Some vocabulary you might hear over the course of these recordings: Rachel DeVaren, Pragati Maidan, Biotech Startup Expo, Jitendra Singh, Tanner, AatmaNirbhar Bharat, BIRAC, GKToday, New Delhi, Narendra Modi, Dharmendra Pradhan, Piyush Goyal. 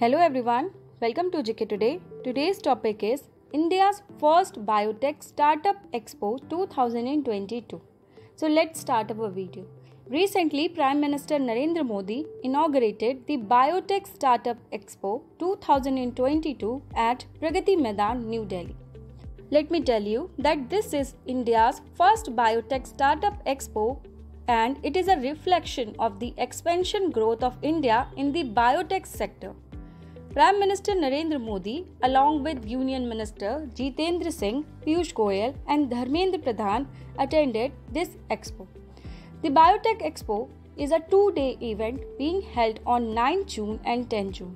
Hello everyone, welcome to GKToday. Today's topic is India's first biotech startup expo 2022. So let's start our video. Recently, Prime Minister Narendra Modi inaugurated the Biotech Startup Expo 2022 at Pragati Maidan, New Delhi. Let me tell you that this is India's first biotech startup expo, and it is a reflection of the expansion growth of India in the biotech sector. Prime Minister Narendra Modi, along with Union Minister Jitendra Singh, Piyush Goyal and Dharmendra Pradhan attended this expo. The Biotech Expo is a two-day event being held on 9 June and 10 June.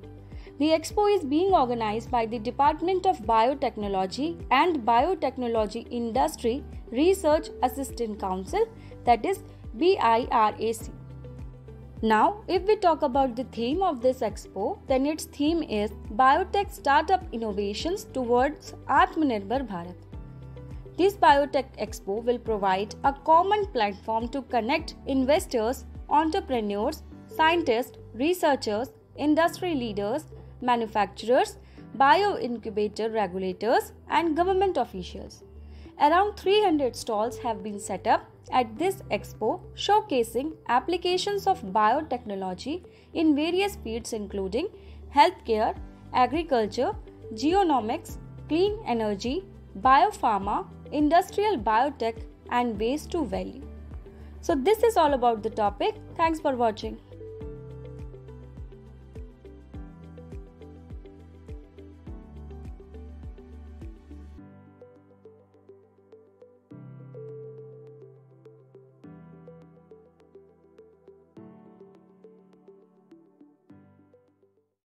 The expo is being organized by the Department of Biotechnology and Biotechnology Industry Research Assistance Council, that is BIRAC. Now, if we talk about the theme of this expo, then its theme is Biotech Startup Innovations towards AatmaNirbhar Bharat. This Biotech Expo will provide a common platform to connect investors, entrepreneurs, scientists, researchers, industry leaders, manufacturers, bio-incubator regulators, and government officials. Around 300 stalls have been set up at this expo, showcasing applications of biotechnology in various fields including healthcare, agriculture, genomics, clean energy, biopharma, industrial biotech, and ways to value. So this is all about the topic. Thanks for watching.